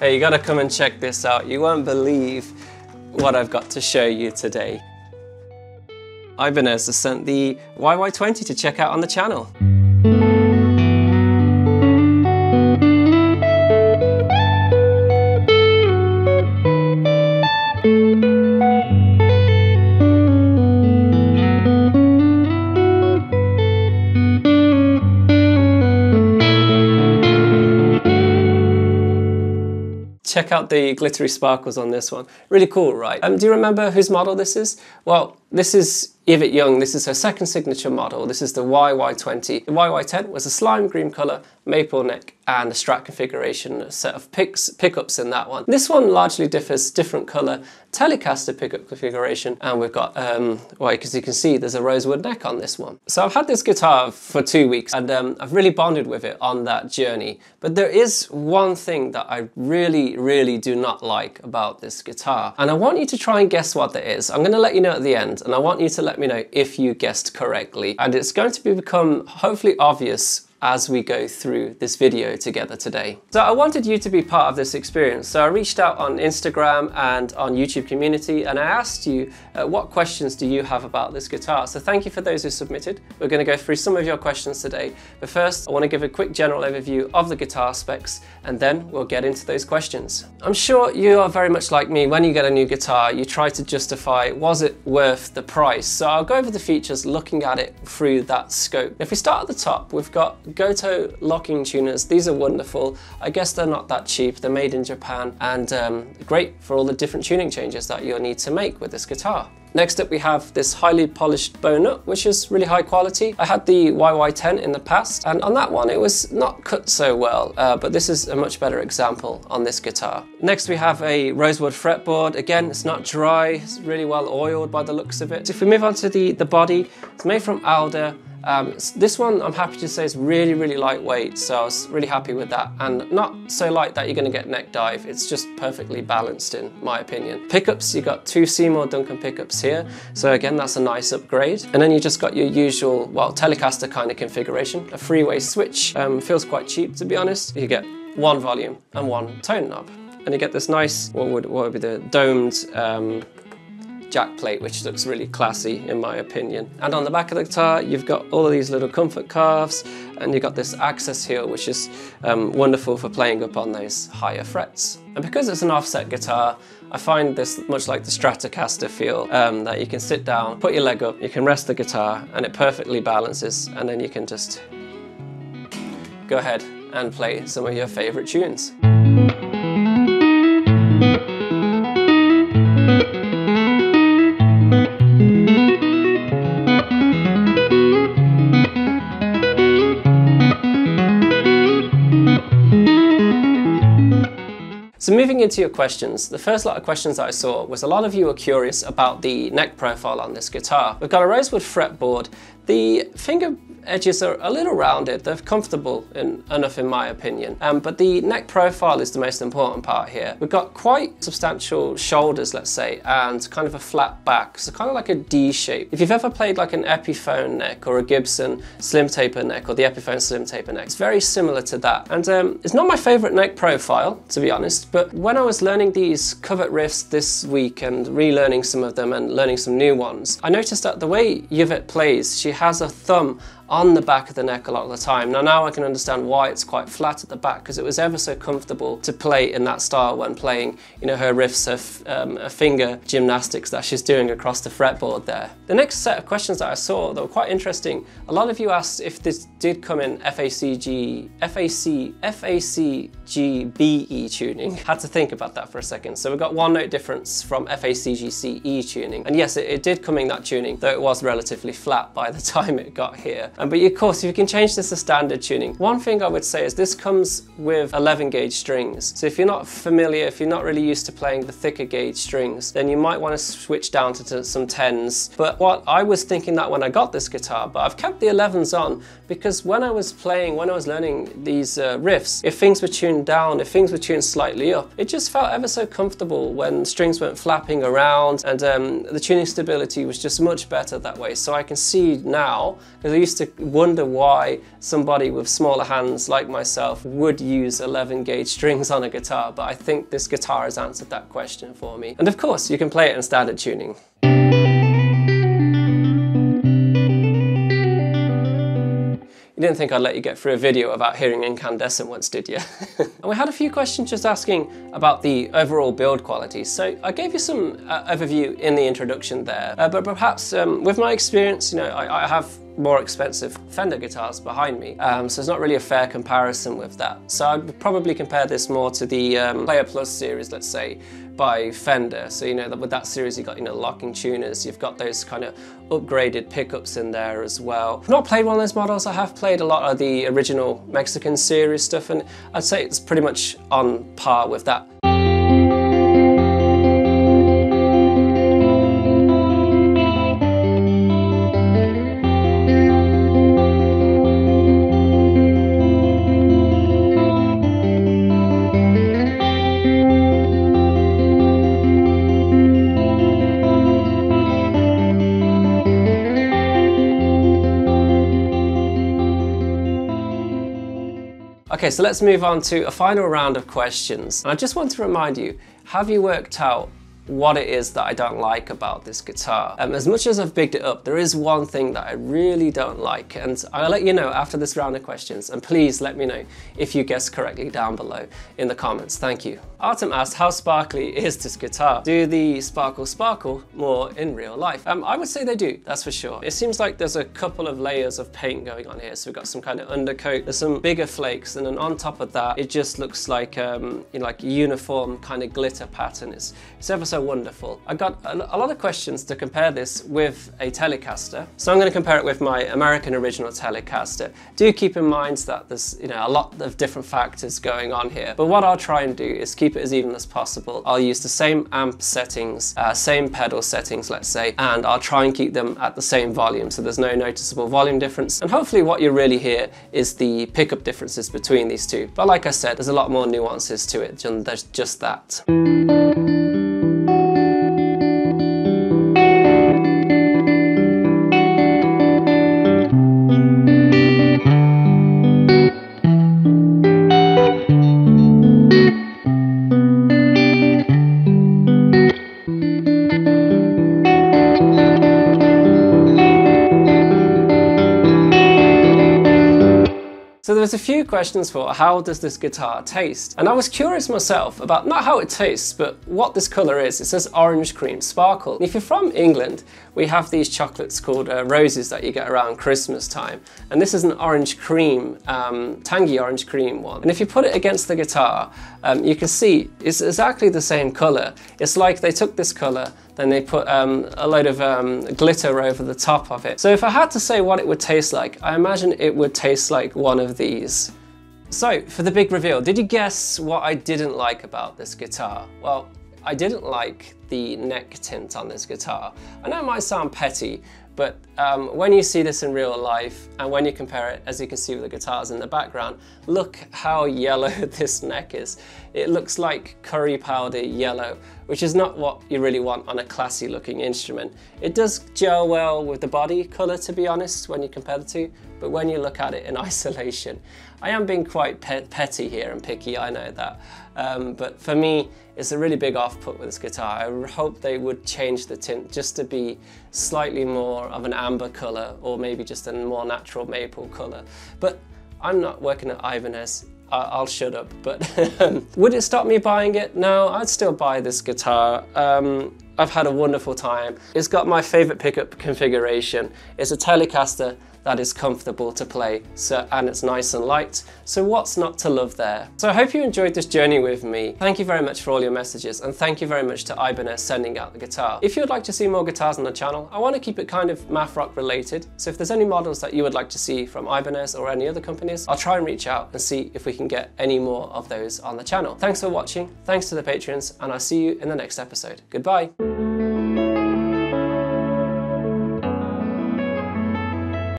Hey, you gotta come and check this out. You won't believe what I've got to show you today. Ibanez has sent the YY20 to check out on the channel. Check out the glittery sparkles on this one. Really cool, right? Do you remember whose model this is? Well, this is Yvette Young. This is her second signature model. This is the YY20. The YY10 was a slime green color, maple neck, and a Strat configuration, a set of pickups in that one. This one largely differs, different color, Telecaster pickup configuration, and we've got, well, because you can see there's a rosewood neck on this one. So I've had this guitar for 2 weeks, and I've really bonded with it on that journey. But there is one thing that I really do not like about this guitar, and I want you to try and guess what that is. I'm gonna let you know at the end, and I want you to let me know if you guessed correctly, and it's going to become hopefully obvious as we go through this video together today. So I wanted you to be part of this experience, so I reached out on Instagram and on YouTube community, and I asked you what questions do you have about this guitar. So thank you for those who submitted. We're going to go through some of your questions today, but first I want to give a quick general overview of the guitar specs, and then we'll get into those questions. I'm sure you are very much like me. When you get a new guitar, you try to justify, was it worth the price? So I'll go over the features looking at it through that scope. If we start at the top, we've got Goto locking tuners. These are wonderful. I guess they're not that cheap. They're made in Japan, and great for all the different tuning changes that you'll need to make with this guitar. Next up, we have this highly polished bow nut, which is really high quality. I had the YY10 in the past, and on that one it was not cut so well, but this is a much better example on this guitar. Next, we have a rosewood fretboard. Again, it's not dry. It's really well oiled by the looks of it. If we move on to the body, it's made from alder. This one, I'm happy to say, is really lightweight, so I was really happy with that, and not so light that you're going to get neck dive. It's just perfectly balanced in my opinion. Pickups, you got two Seymour Duncan pickups here, so again that's a nice upgrade. And then you just got your usual, well, Telecaster kind of configuration, a three-way switch. Feels quite cheap, to be honest. You get one volume and one tone knob, and you get this nice, what would be the domed jack plate, which looks really classy in my opinion. And on the back of the guitar, you've got all of these little comfort calves, and you've got this access heel, which is wonderful for playing up on those higher frets. And because it's an offset guitar, I find this much like the Stratocaster feel, that you can sit down, put your leg up, you can rest the guitar, and it perfectly balances, and then you can just go ahead and play some of your favorite tunes. So moving into your questions, the first lot of questions that I saw was a lot of you were curious about the neck profile on this guitar. We've got a rosewood fretboard. The finger edges are a little rounded. They're comfortable enough in my opinion, but the neck profile is the most important part here. We've got quite substantial shoulders, let's say, and kind of a flat back, so kind of like a D shape. If you've ever played like an Epiphone neck or a Gibson slim taper neck or the Epiphone slim taper neck, it's very similar to that. And it's not my favorite neck profile, to be honest, but when I was learning these covered riffs this week and relearning some of them and learning some new ones, I noticed that the way Yvette plays, she has a thumb on the back of the neck a lot of the time. Now I can understand why it's quite flat at the back, because it was ever so comfortable to play in that style when playing, you know, her riffs, her finger gymnastics that she's doing across the fretboard there. The next set of questions that I saw that were quite interesting, a lot of you asked if this did come in FACGBE tuning. Had to think about that for a second. So we've got one note difference from FACGCE tuning. And yes, it did come in that tuning, though it was relatively flat by the time it got here. But of course, you can change this to standard tuning. One thing I would say is this comes with 11 gauge strings. So if you're not familiar, if you're not really used to playing the thicker gauge strings, then you might want to switch down to some 10s. But what I was thinking that when I got this guitar, but I've kept the 11s on, because when I was learning these riffs, if things were tuned down, if things were tuned slightly up, it just felt ever so comfortable when strings weren't flapping around, and the tuning stability was just much better that way. So I can see now, because I used to to wonder why somebody with smaller hands like myself would use 11 gauge strings on a guitar, but I think this guitar has answered that question for me. And of course, you can play it in standard tuning. You didn't think I'd let you get through a video about hearing incandescent once, did you? And we had a few questions just asking about the overall build quality. So I gave you some overview in the introduction there, but perhaps with my experience, you know, I have more expensive Fender guitars behind me, so it's not really a fair comparison with that. So I'd probably compare this more to the Player Plus series, let's say, by Fender. So, you know, with that series, you've got, you know, locking tuners, you've got those kind of upgraded pickups in there as well. I've not played one of those models. I have played a lot of the original Mexican series stuff, and I'd say it's pretty much on par with that. Okay, so let's move on to a final round of questions. And I just want to remind you, have you worked out what it is that I don't like about this guitar? As much as I've bigged it up, there is one thing that I really don't like, and I'll let you know after this round of questions, and please let me know if you guessed correctly down below in the comments. Thank you. Artem asked, how sparkly is this guitar? Do the sparkles sparkle more in real life? I would say they do, that's for sure. It seems like there's a couple of layers of paint going on here. So we've got some kind of undercoat, there's some bigger flakes, and then on top of that, it just looks like, you know, like uniform kind of glitter pattern. It's ever so wonderful. I got a lot of questions to compare this with a Telecaster. So I'm gonna compare it with my American original Telecaster. Do keep in mind that there's, you know, a lot of different factors going on here, but what I'll try and do is keep it as even as possible. I'll use the same amp settings, same pedal settings, let's say, and I'll try and keep them at the same volume so there's no noticeable volume difference. And hopefully what you really hear is the pickup differences between these two. But like I said, there's a lot more nuances to it than there's just that. So there's a few questions for how does this guitar taste? And I was curious myself about not how it tastes, but what this color is. It says orange cream sparkle. And if you're from England, we have these chocolates called roses that you get around Christmas time. And this is an orange cream, tangy orange cream one. And if you put it against the guitar, you can see it's exactly the same color. It's like they took this color, then they put a load of glitter over the top of it. So if I had to say what it would taste like, I imagine it would taste like one of these. So for the big reveal, did you guess what I didn't like about this guitar? Well, I didn't like the neck tint on this guitar. I know it might sound petty, but when you see this in real life and when you compare it, as you can see with the guitars in the background, look how yellow this neck is. It looks like curry powder yellow, which is not what you really want on a classy looking instrument. It does gel well with the body color, to be honest, when you compare the two, but when you look at it in isolation, I am being quite petty here and picky, I know that. But for me, it's a really big off-put with this guitar. I hope they would change the tint just to be slightly more of an amber color, or maybe just a more natural maple color. But I'm not working at Ibanez. I'll shut up, but would it stop me buying it? No, I'd still buy this guitar. I've had a wonderful time. It's got my favorite pickup configuration. It's a Telecaster that is comfortable to play, so, and it's nice and light, so what's not to love there? So I hope you enjoyed this journey with me. Thank you very much for all your messages, and thank you very much to Ibanez sending out the guitar. If you'd like to see more guitars on the channel, I want to keep it kind of math rock related, so if there's any models that you would like to see from Ibanez or any other companies, I'll try and reach out and see if we can get any more of those on the channel. Thanks for watching, thanks to the patrons, and I'll see you in the next episode. Goodbye.